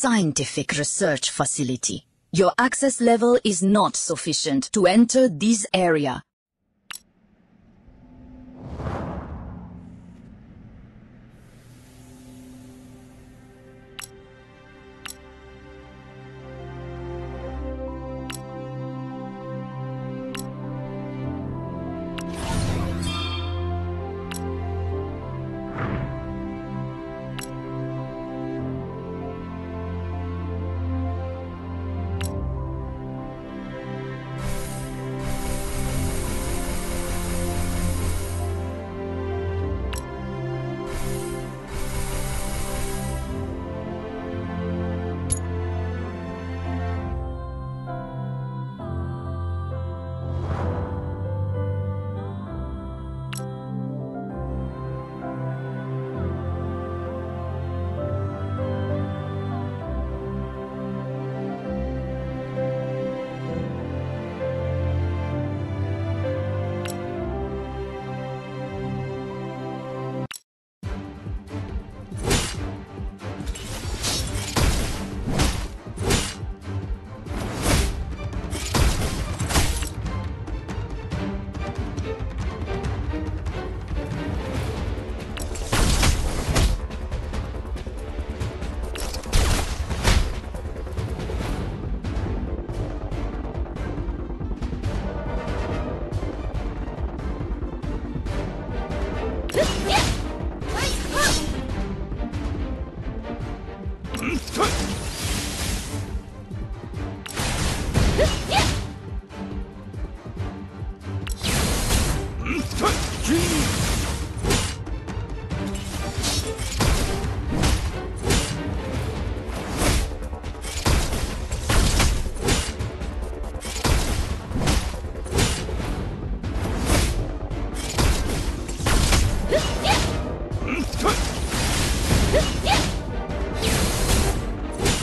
scientific research facility. Your access level is not sufficient to enter this area. Yeah.